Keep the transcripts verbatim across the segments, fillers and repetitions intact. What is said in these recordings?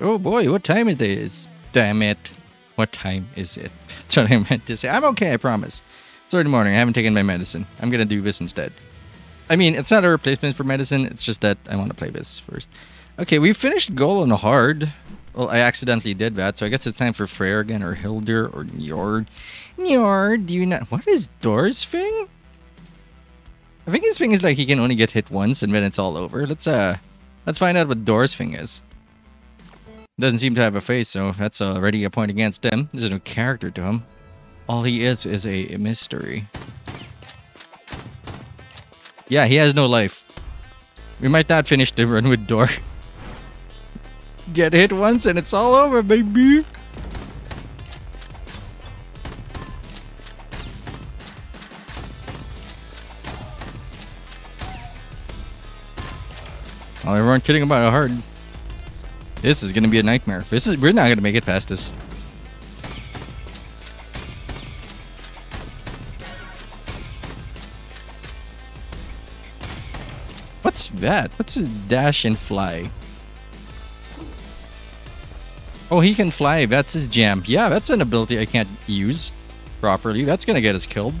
Oh boy, what time it is? Damn it. What time is it? That's what I meant to say. I'm okay, I promise. It's early morning, I haven't taken my medicine. I'm gonna do this instead. I mean, it's not a replacement for medicine, it's just that I want to play this first. Okay, we finished Golan hard. Well, I accidentally did that, so I guess it's time for Freyr again, or Hildur, or Njord. Njord, do you not... What is Dor's thing? I think his thing is like he can only get hit once and then it's all over. Let's, uh... Let's find out what Dor's thing is. Doesn't seem to have a face, so that's already a point against them. There's no character to him. All he is is a mystery. Yeah, he has no life. We might not finish the run with Dor. Get hit once and it's all over, baby! Oh, we weren't kidding about it hard. This is gonna be a nightmare. This is- we're not gonna make it past this. What's that? What's his dash and fly? Oh, he can fly. That's his jam. Yeah, that's an ability I can't use properly. That's gonna get us killed.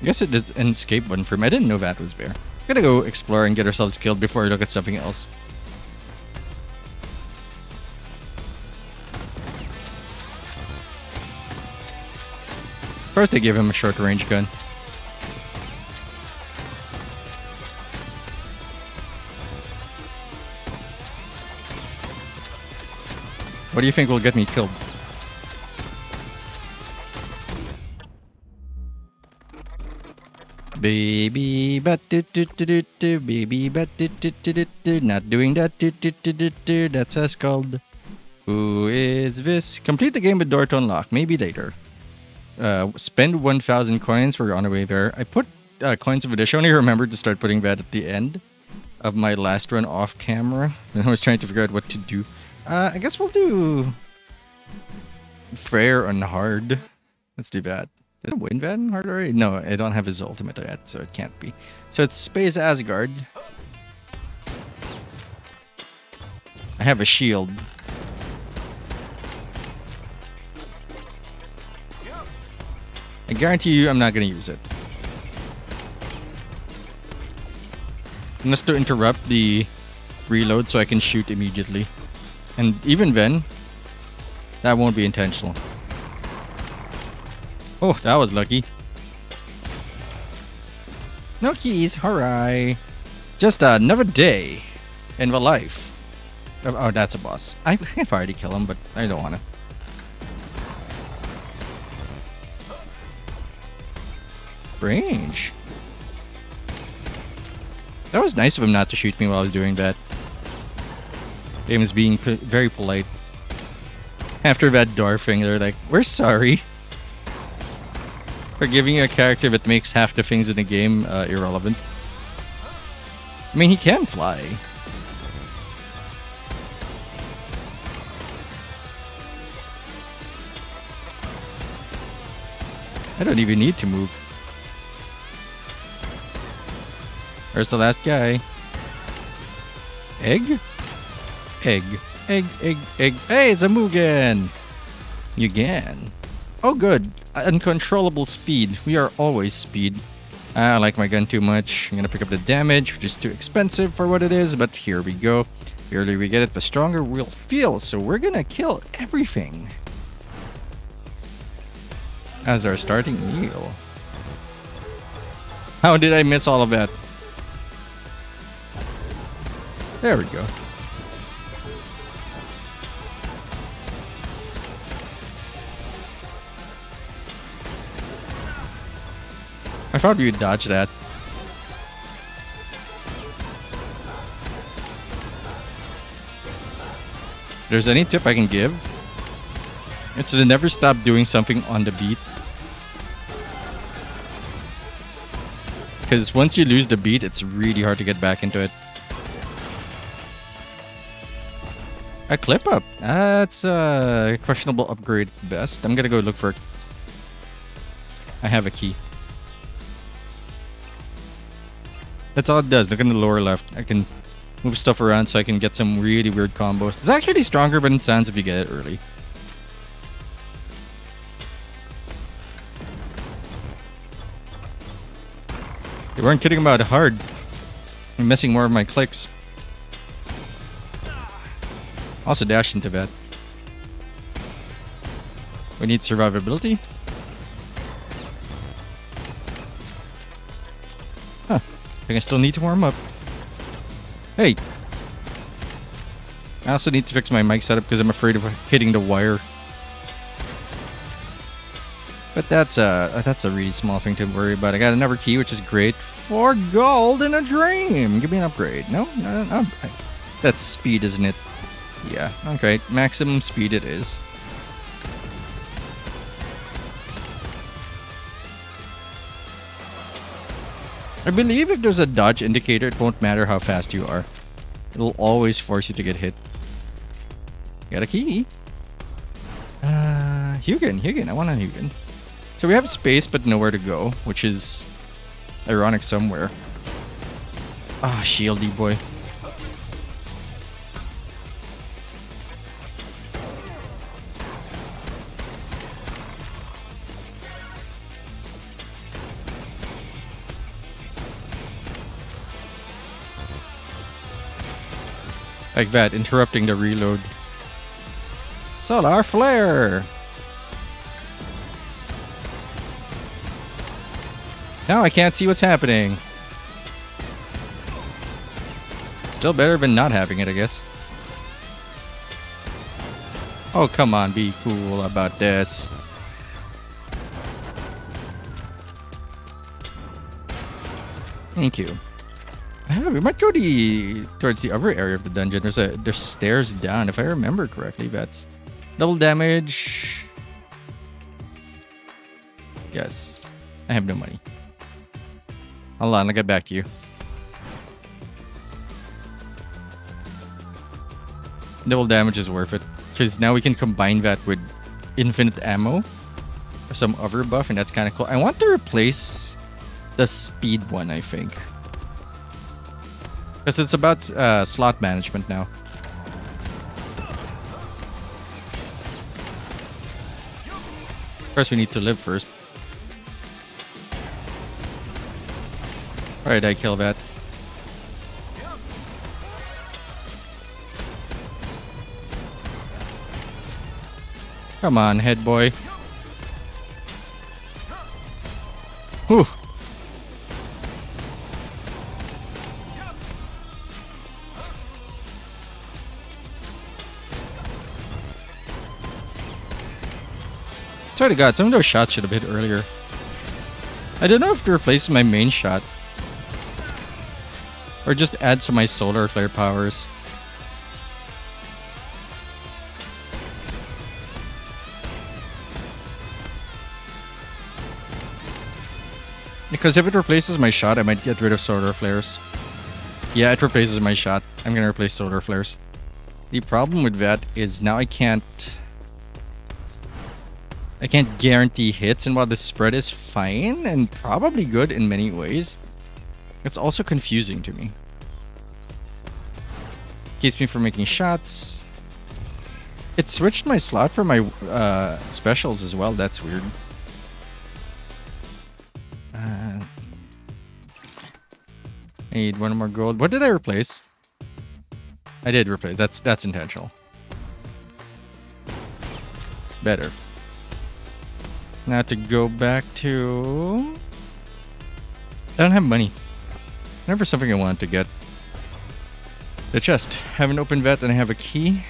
I guess it did an escape button for me. I didn't know that was there. We're gonna go explore and get ourselves killed before we look at something else. First, they gave him a short range gun. What do you think will get me killed? Baby bat do do do do do, baby bat do do do do do, not doing that do do do do do, that's us called. Who is this? Complete the game with Dor to unlock, maybe later. Uh, spend one thousand coins, we're on our way there. I put uh, coins of addition, I only remembered to start putting that at the end of my last run off camera. And I was trying to figure out what to do. Uh, I guess we'll do Freyr on hard. Let's do that. Did I win that on hard already? No, I don't have his ultimate yet, so it can't be. So it's Space Asgard. I have a shield. I guarantee you I'm not going to use it. Unless to interrupt the reload so I can shoot immediately. And even then, that won't be intentional. Oh, that was lucky. No keys, hurray. Just another day in the life. Oh, oh, that's a boss. I think I've already killed him, but I don't want to. Range. That was nice of him not to shoot me while I was doing that. Game is being very polite. After that Dor thing, they're like, we're sorry. We're giving you a character that makes half the things in the game uh, irrelevant. I mean, he can fly. I don't even need to move. Where's the last guy? Egg? Egg, egg, egg, egg. Hey, it's a Mugen! Mugen. Oh, good. Uncontrollable speed. We are always speed. I like my gun too much. I'm gonna pick up the damage, which is too expensive for what it is, but here we go. The earlier we get it, the stronger we'll feel, so we're gonna kill everything. As our starting meal. How did I miss all of that? There we go. I thought we'd dodge that. If there's any tip I can give, it's to never stop doing something on the beat. Because once you lose the beat, it's really hard to get back into it. A clip up. That's a questionable upgrade at best. I'm gonna go look for it. I have a key. That's all it does. Look in the lower left. I can move stuff around so I can get some really weird combos. It's actually stronger, but it stands if you get it early. They weren't kidding about hard. I'm missing more of my clicks. Also dash into bed. We need survivability. Huh. I think I still need to warm up. Hey! I also need to fix my mic setup because I'm afraid of hitting the wire. But that's a, that's a really small thing to worry about. I got another key, which is great. Four gold in a dream! Give me an upgrade. No? No, no, no. That's speed, isn't it? Yeah, okay. Maximum speed it is. I believe if there's a dodge indicator, it won't matter how fast you are. It'll always force you to get hit. Got a key. Uh, Huginn, Huginn. I want a Huginn. So we have space, but nowhere to go, which is ironic somewhere. Ah, shieldy boy. Like that, interrupting the reload. Solar flare! Now I can't see what's happening. Still better than not having it, I guess. Oh, come on, be cool about this. Thank you. Yeah, we might go the, towards the other area of the dungeon. There's a there's stairs down, if I remember correctly. That's double damage. Yes. I have no money. Hold on, I'll get back to you. Double damage is worth it. Because now we can combine that with infinite ammo. Or some other buff, and that's kind of cool. I want to replace the speed one, I think. Because it's about uh, slot management now. Of course, we need to live first. Alright, I kill that. Come on, head boy. Whew. Swear to God, some of those shots should have hit earlier. I don't know if to replace my main shot. Or just adds to my solar flare powers. Because if it replaces my shot, I might get rid of solar flares. Yeah, it replaces my shot. I'm gonna replace solar flares. The problem with that is now I can't... I can't guarantee hits, and while the spread is fine and probably good in many ways, it's also confusing to me. Keeps me from making shots. It switched my slot for my uh, specials as well. That's weird. Uh, I need one more gold. What did I replace? I did replace. That's that's intentional. Better. Now to go back to... I don't have money. Never something I wanted to get. The chest. Haven't opened that, and I have a key.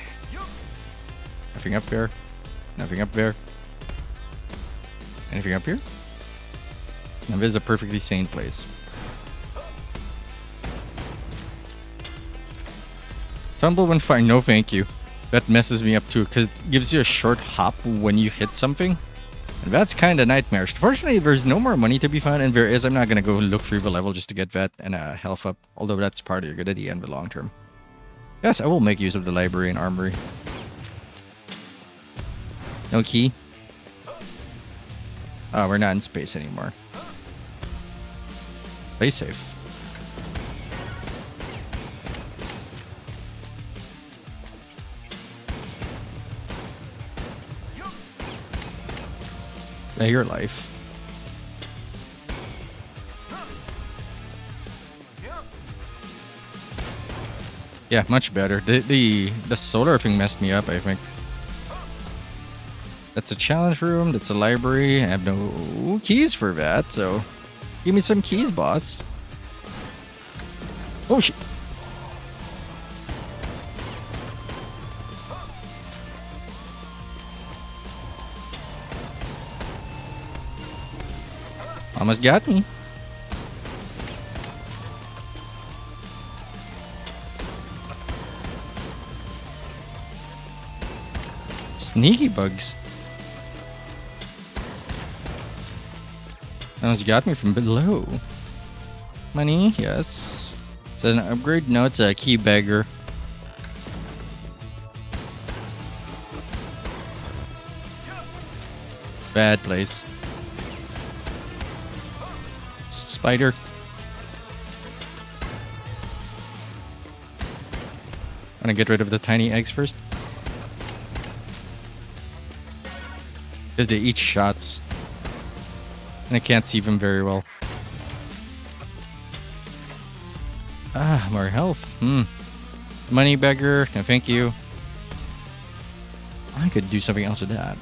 Nothing up there. Nothing up there. Anything up here? Now this is a perfectly sane place. Tumble when fine. No thank you. That messes me up too, because it gives you a short hop when you hit something. And that's kind of nightmarish. Fortunately, there's no more money to be found, and there is. I'm not going to go look through the level just to get that and uh, health up, although that's part of your good idea in the long term. Yes, I will make use of the library and armory. No key. Oh, we're not in space anymore. Play safe. Now your life. Yeah, much better. The, the the solar thing messed me up, I think. That's a challenge room, that's a library. I have no keys for that, so give me some keys, boss. Oh shit. Almost got me. Sneaky bugs. Almost got me from below. Money, yes. It's an upgrade? No, it's a key bagger. Bad place. Spider. I'm gonna get rid of the tiny eggs first. Because they eat shots. And I can't see them very well. Ah, more health. Hmm. Money beggar. No, thank you. I could do something else with that.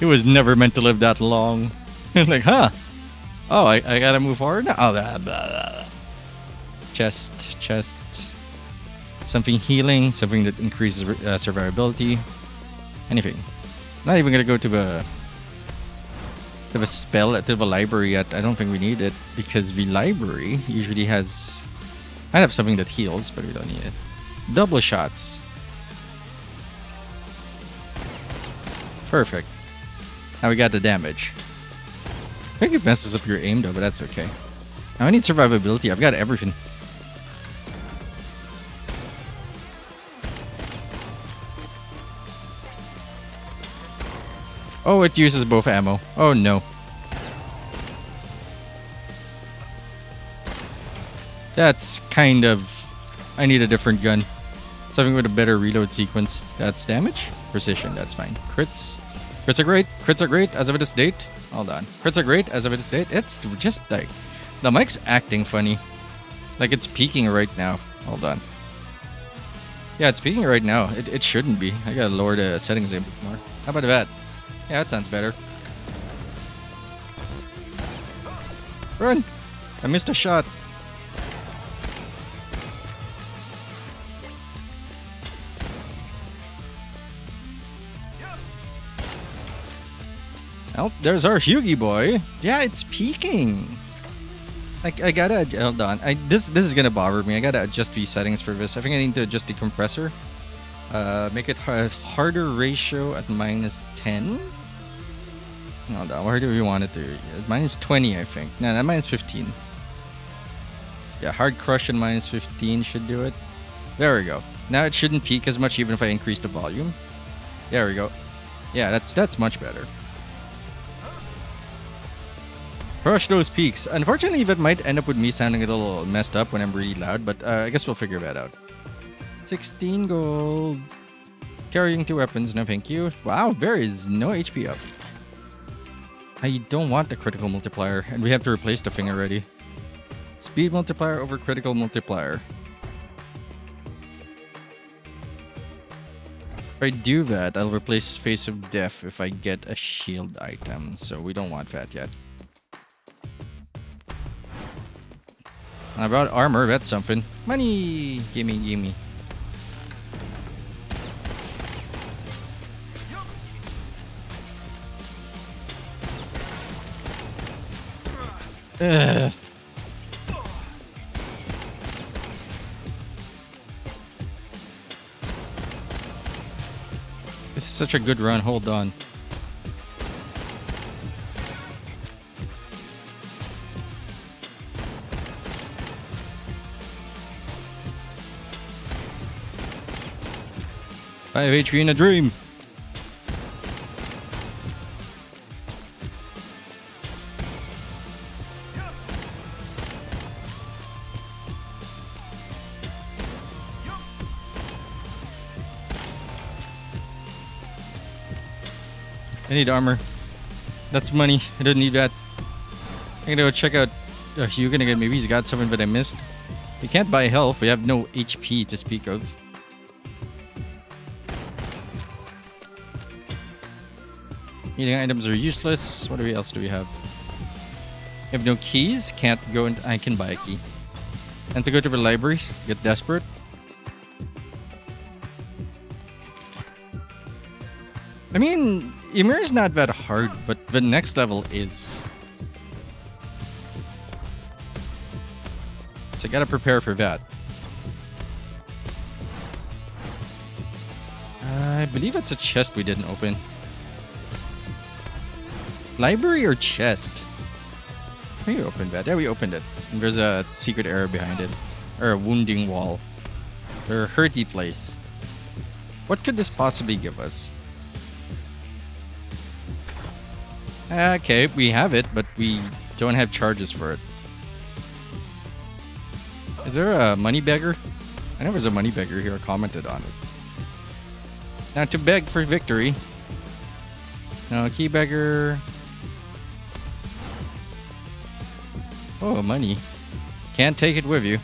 It was never meant to live that long. It's like, huh? Oh, I, I gotta move forward now? Oh, blah, blah, blah. Chest, chest. Something healing, something that increases uh, survivability. Anything. Not even gonna go to the to the spell to the library yet. I don't think we need it because the library usually has. I have something that heals, but we don't need it. Double shots. Perfect. Now we got the damage. I think it messes up your aim though, but that's okay. Now I need survivability. I've got everything. Oh, it uses both ammo. Oh, no. That's kind of... I need a different gun. Something with a better reload sequence. That's damage. Precision, that's fine. Crits. Crits are great. Crits are great as of this date. Hold on. Crits are great as of this date. It's just like... The mic's acting funny. Like it's peaking right now. Hold on. Yeah, it's peaking right now. It, it shouldn't be. I gotta lower the settings a bit more. How about that? Yeah, that sounds better. Run! I missed a shot. Well, there's our Huginn boy. Yeah, it's peaking. Like I gotta hold on. I this this is gonna bother me. I gotta adjust these settings for this. I think I need to adjust the compressor. Uh, make it a harder ratio at minus ten. Hold on, where do we want it to? minus twenty, I think. No, not minus fifteen. Yeah, hard crush at minus fifteen should do it. There we go. Now it shouldn't peak as much, even if I increase the volume. There we go. Yeah, that's that's much better. Crush those peaks. Unfortunately, that might end up with me sounding a little messed up when I'm really loud, but uh, I guess we'll figure that out. sixteen gold. Carrying two weapons, no thank you. Wow, there is no H P up. I don't want the critical multiplier, and we have to replace the thing already. Speed multiplier over critical multiplier. If I do that, I'll replace Face of Death if I get a shield item, so we don't want that yet. I brought armor, that's something. Money! Gimme, gimme. Ugh. This is such a good run, hold on. five H P in a dream! I need armor. That's money. I don't need that. I'm gonna go check out uh, Huginn again. Maybe he's got something that I missed. We can't buy health. We have no H P to speak of. Eating items are useless. What else do we have? We have no keys. Can't go and I can buy a key. And to go to the library. Get desperate. I mean, Ymir is not that hard, but the next level is. So I gotta prepare for that. I believe that's a chest we didn't open. Library or chest? We opened that. Yeah, we opened it. And there's a secret arrow behind it. Or a wounding wall. Or a hurty place. What could this possibly give us? Okay, we have it, but we don't have charges for it. Is there a money beggar? I know there's a money beggar here commented on it. Not to beg for victory. No, key beggar. Oh, money. Can't take it with you.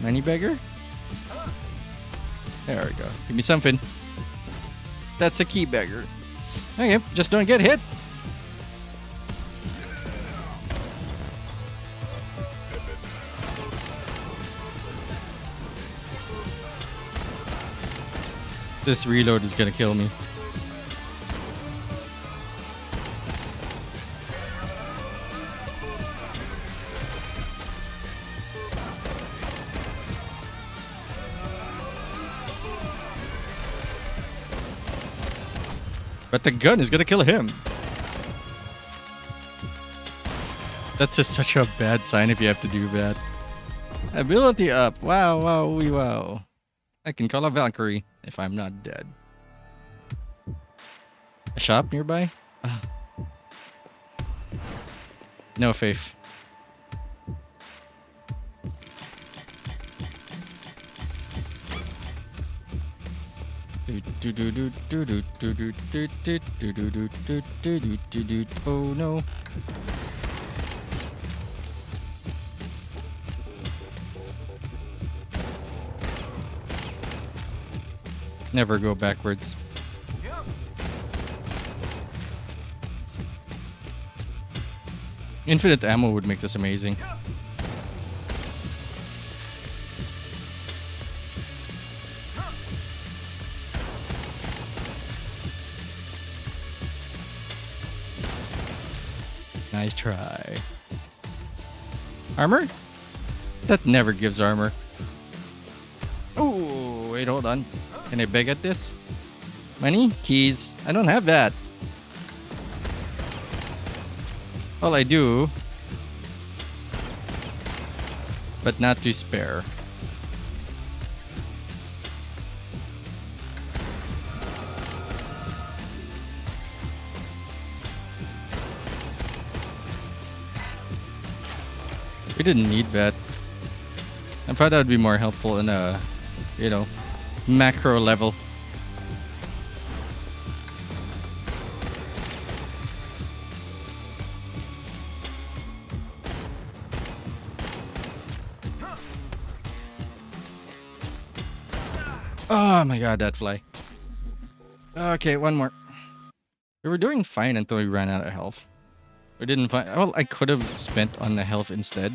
Money beggar? There we go. Give me something. That's a key beggar. Okay, just don't get hit. This reload is gonna kill me. But the gun is gonna kill him. That's just such a bad sign if you have to do that. Ability up. Wow, wow, wee, wow. I can call a Valkyrie if I'm not dead. A shop nearby? Uh. No faith. Do do do do do do do do do do do do do do. Oh no. Never go backwards. Infinite ammo would make this amazing. Nice try. Armor? That never gives armor. Oh, wait, hold on. Can I beg at this? Money? Keys. I don't have that. Well, I do. But not to spare. We didn't need that. I thought that would be more helpful in a, you know, macro level. Oh my god, that fly. Okay, one more. We were doing fine until we ran out of health. We didn't find... Well, I could have spent on the health instead.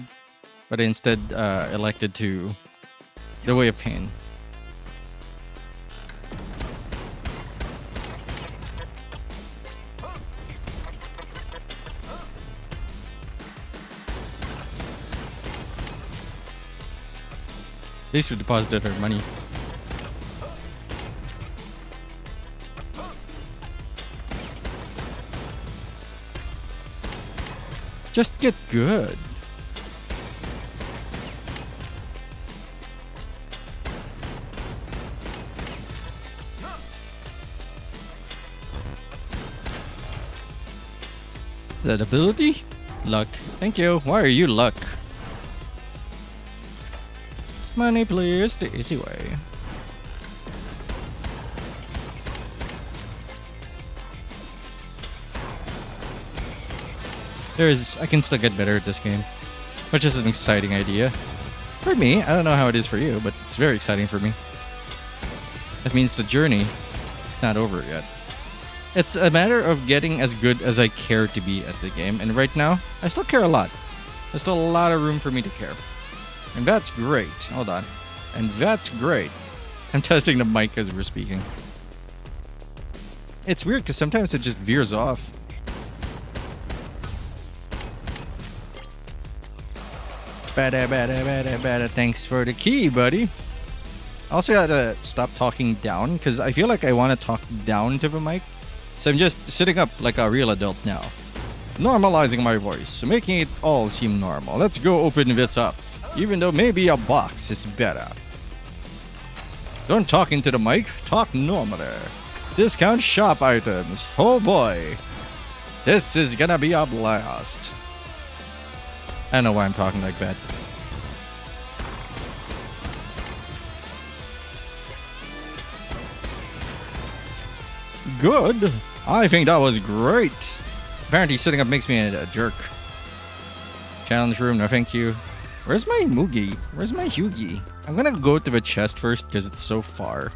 But I instead uh, elected to... The Way of Pain. At least we deposited our money. Just get good. Is that ability? Luck. Thank you. Why are you luck? Money, please. The easy way. There is, I can still get better at this game, which is an exciting idea. For me, I don't know how it is for you, but it's very exciting for me. That means the journey is not over yet. It's a matter of getting as good as I care to be at the game, and right now, I still care a lot. There's still a lot of room for me to care. And that's great. Hold on. And that's great. I'm testing the mic as we're speaking. It's weird, because sometimes it just veers off. Bada, bada, bada, bada. Thanks for the key, buddy. I also gotta stop talking down, because I feel like I want to talk down to the mic. So I'm just sitting up like a real adult now. Normalizing my voice, making it all seem normal. Let's go open this up. Even though maybe a box is better. Don't talk into the mic, talk normally. Discount shop items. Oh boy. This is gonna be a blast. I don't know why I'm talking like that. Good. I think that was great. Apparently sitting up makes me a, a jerk. Challenge room, no thank you. Where's my Mugi? Where's my Huginn? I'm gonna go to the chest first because it's so far.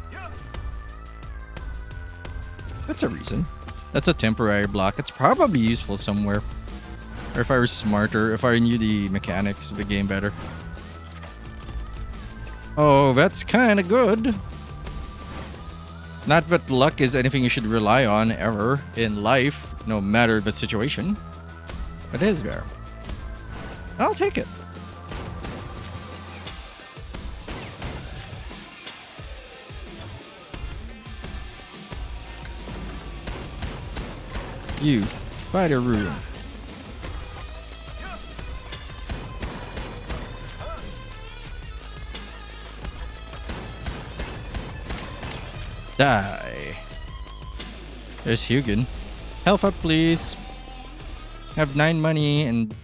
That's a reason. That's a temporary block. It's probably useful somewhere. Or if I were smarter, if I knew the mechanics of the game better. Oh, that's kind of good. Not that luck is anything you should rely on ever in life, no matter the situation. But it is there. I'll take it. You, spider room. Die. There's Huginn. Health up, please. I have nine money and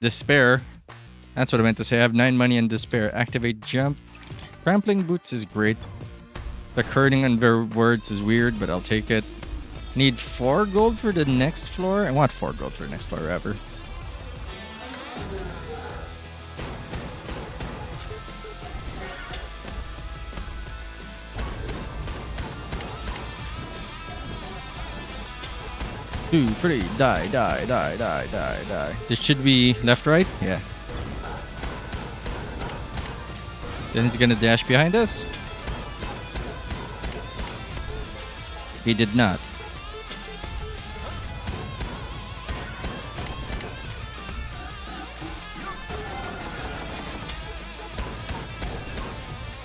despair. That's what I meant to say. I have nine money and despair. Activate jump. Trampling boots is great. The curling on their words is weird, but I'll take it. Need four gold for the next floor. I want four gold for the next floor, ever. Two, three, die, die, die, die, die, die. This should be left, right? Yeah. Then he's gonna dash behind us. He did not.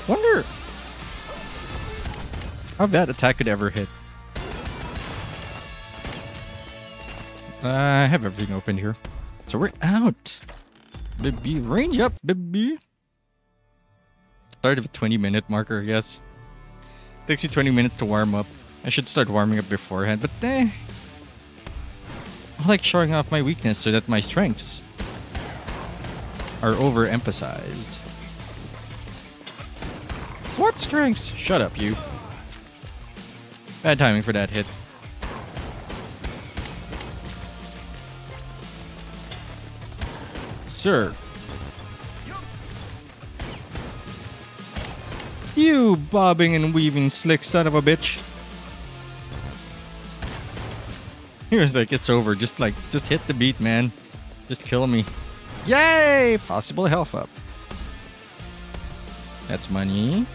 Wonder how that attack could ever hit. Uh, I have everything open here. So we're out. Baby, range up, baby. Start of a twenty minute marker, I guess. Takes me twenty minutes to warm up. I should start warming up beforehand, but eh. I like showing off my weakness so that my strengths are overemphasized. What strengths? Shut up, you. Bad timing for that hit. Sir. You bobbing and weaving slick son of a bitch. He was like, it's over. Just like, just hit the beat, man. Just kill me. Yay! Possible health up. That's money.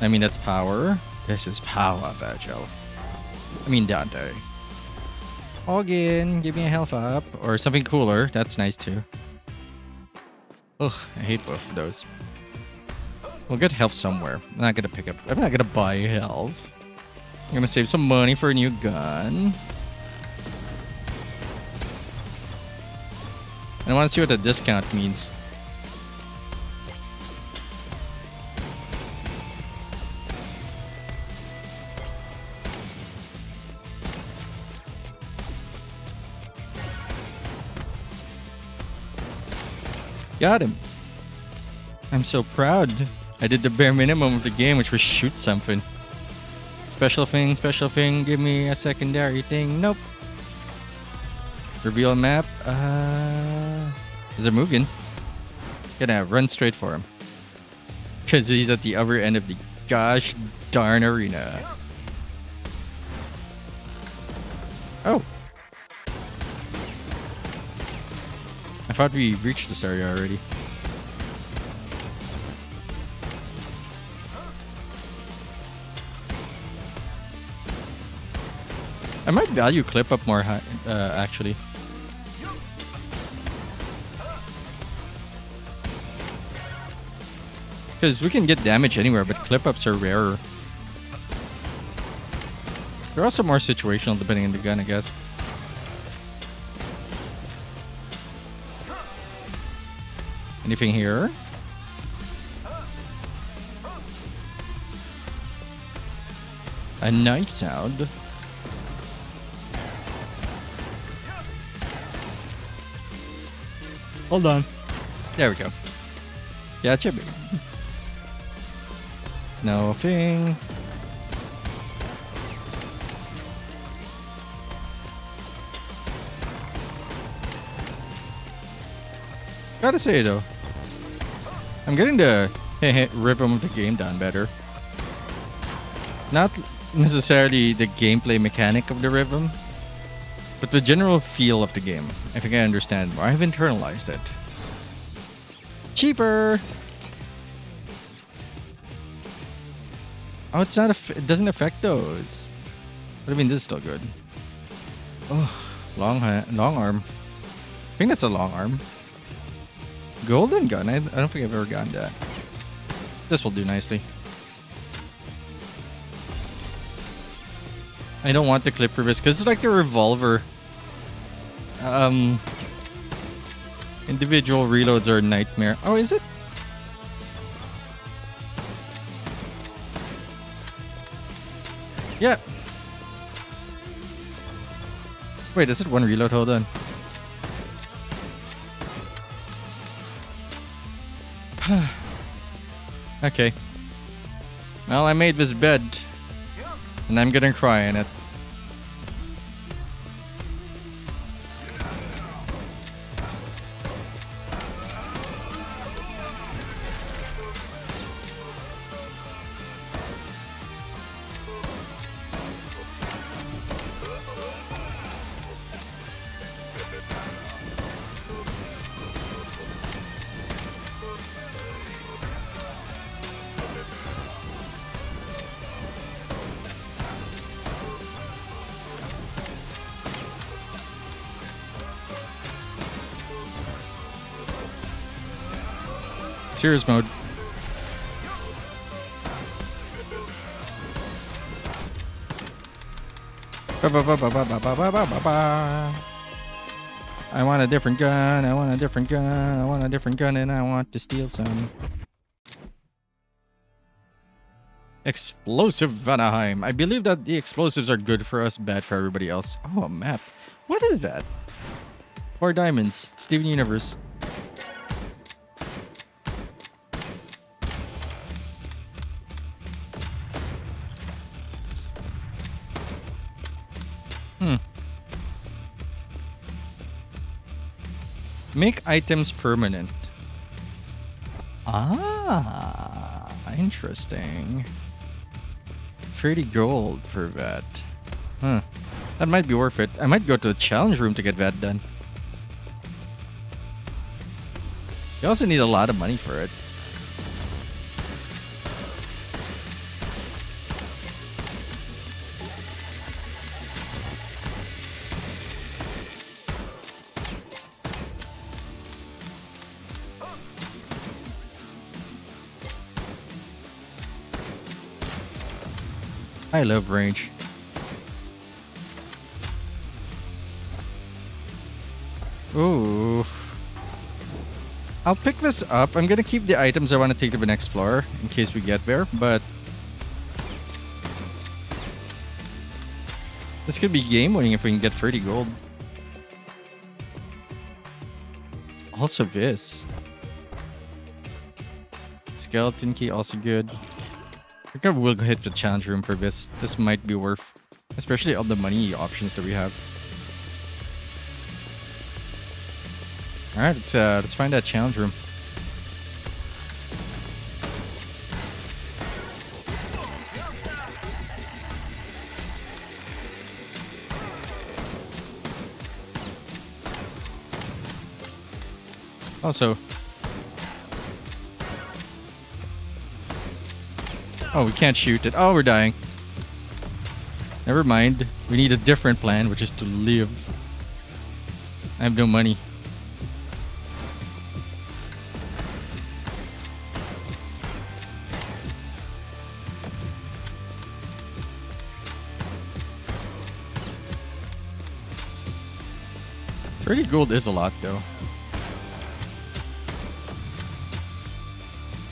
I mean, that's power. This is power, Virgil. I mean, Dante. Again, give me a health up. Or something cooler. That's nice, too. Ugh, I hate both of those. We'll get health somewhere. I'm not gonna pick up. I'm not gonna buy health. I'm gonna save some money for a new gun. And I wanna see what the discount means. Got him. I'm so proud. I did the bare minimum of the game, which was shoot something. Special thing, special thing, give me a secondary thing. Nope. Reveal map. Uh, is there Mugen? Gonna run straight for him. Because he's at the other end of the gosh darn arena. Oh. I thought we reached this area already. I might value clip up more high, uh, actually. Because we can get damage anywhere, but clip ups are rarer. They're also more situational depending on the gun, I guess. Anything here? A knife sound. Hold on. There we go. Yeah, it should be. No thing. Gotta say though, I'm getting the rhythm of the game down better. Not necessarily the gameplay mechanic of the rhythm, but the general feel of the game. I think I understand more. I've internalized it. Cheaper. Oh, it's not. It doesn't affect those. But I mean, this is still good. Oh, long, long arm. I think that's a long arm. Golden gun. I, I don't think I've ever gotten that. This will do nicely. I don't want the clip for this because it's like the revolver. Um, individual reloads are a nightmare. Oh, is it? Yeah. Wait, is it one reload? Hold on. Okay. Well, I made this bed. And I'm gonna cry in it. Serious mode. I want a different gun. I want a different gun. I want a different gun, and I want to steal some. Explosive Vanaheim. I believe that the explosives are good for us, bad for everybody else. Oh, a map. What is that? Four diamonds. Steven Universe. Make items permanent. Ah, interesting. thirty gold for that. Huh. That might be worth it. I might go to the challenge room to get that done. You also need a lot of money for it. I love range. Ooh. I'll pick this up. I'm gonna keep the items I want to take to the next floor in case we get there, but this could be game winning if we can get thirty gold. Also this. Skeleton key also good. I think we'll hit the challenge room for this. This might be worth, especially all the money options that we have. All right, let's uh, let's find that challenge room. Also, oh, we can't shoot it. Oh, we're dying. Never mind. We need a different plan, which is to live. I have no money. thirty gold is a lot, though.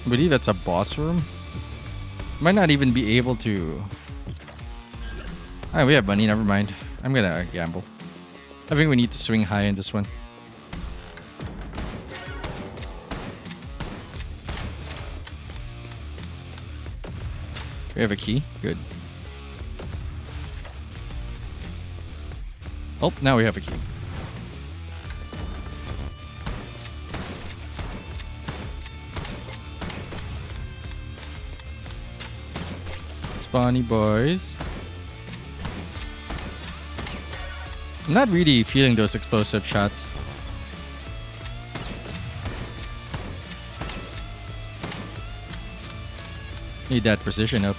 I believe that's a boss room. Might not even be able to. Ah, we have money. Never mind. I'm gonna gamble. I think we need to swing high in this one. We have a key. Good. Oh, now we have a key. Spawny boys. I'm not really feeling those explosive shots. Need that precision up.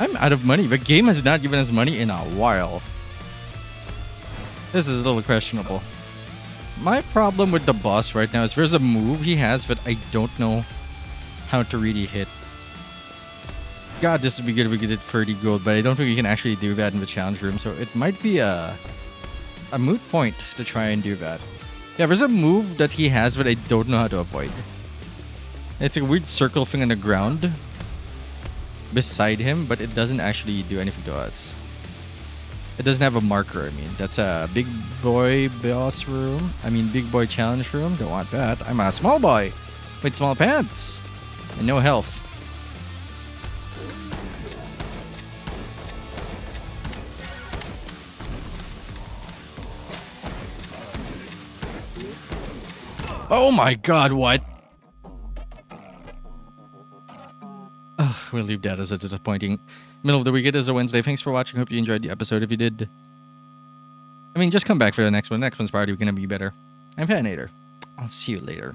I'm out of money. The game has not given us money in a while. This is a little questionable. My problem with the boss right now is there's a move he has that I don't know how to really hit. God, this would be good if we could get thirty gold, but I don't think we can actually do that in the challenge room, so it might be a, a moot point to try and do that. Yeah, there's a move that he has that I don't know how to avoid. It's a weird circle thing on the ground beside him, but it doesn't actually do anything to us. It doesn't have a marker, I mean. That's a big boy boss room. I mean, big boy challenge room. Don't want that. I'm a small boy with small pants. And no health. Oh my god, what? Ugh, we'll leave that as a disappointing middle of the week. It is a Wednesday. Thanks for watching. Hope you enjoyed the episode. If you did, I mean, just come back for the next one. The next one's probably going to be better. I'm Patinator. I'll see you later.